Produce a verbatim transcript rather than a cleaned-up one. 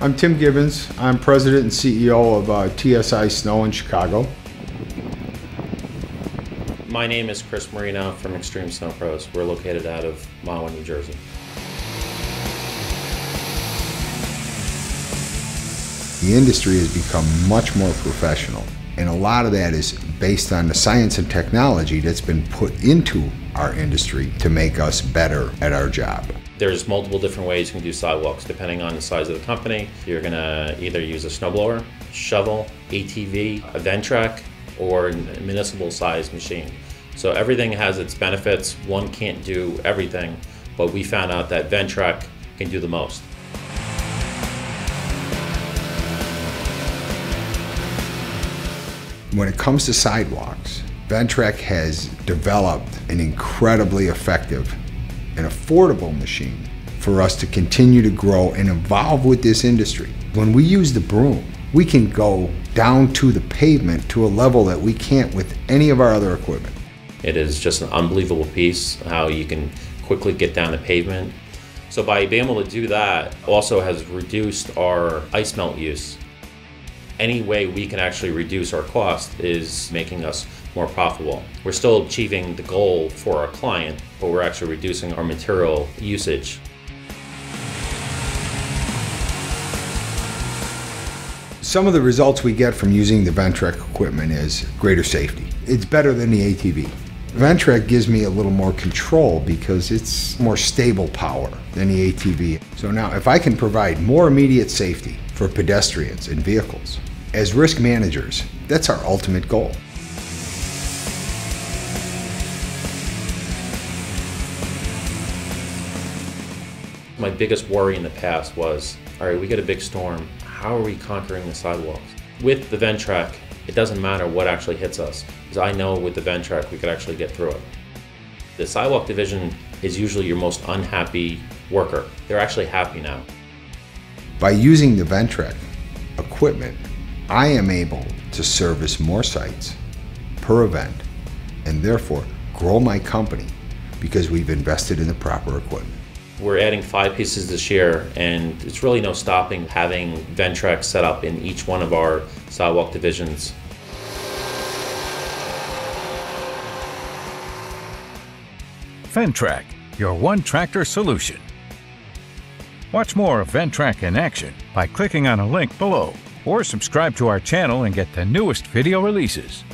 I'm Tim Gibbons. I'm president and C E O of uh, T S I Snow in Chicago. My name is Chris Marino from Extreme Snow Pros. We're located out of Mawa, New Jersey. The industry has become much more professional, and a lot of that is based on the science and technology that's been put into our industry to make us better at our job. There's multiple different ways you can do sidewalks depending on the size of the company. You're going to either use a snowblower, shovel, A T V, a Ventrac, or a municipal sized machine. So everything has its benefits. One can't do everything, but we found out that Ventrac can do the most. When it comes to sidewalks, Ventrac has developed an incredibly effective and affordable machine for us to continue to grow and evolve with this industry. When we use the broom, we can go down to the pavement to a level that we can't with any of our other equipment. It is just an unbelievable piece, how you can quickly get down the pavement. So by being able to do that, also has reduced our ice melt use. Any way we can actually reduce our cost is making us more profitable. We're still achieving the goal for our client, but we're actually reducing our material usage. Some of the results we get from using the Ventrac equipment is greater safety. It's better than the A T V. Ventrac gives me a little more control because it's more stable power than the A T V. So now if I can provide more immediate safety for pedestrians and vehicles, as risk managers, that's our ultimate goal. My biggest worry in the past was, all right, we get a big storm, how are we conquering the sidewalks? With the Ventrac, it doesn't matter what actually hits us, because I know with the Ventrac we could actually get through it. The sidewalk division is usually your most unhappy worker. They're actually happy now. By using the Ventrac equipment, I am able to service more sites per event and therefore grow my company because we've invested in the proper equipment. We're adding five pieces this year, and it's really no stopping having Ventrac set up in each one of our sidewalk divisions. Ventrac, your one-tractor solution. Watch more of Ventrac in action by clicking on a link below, or subscribe to our channel and get the newest video releases.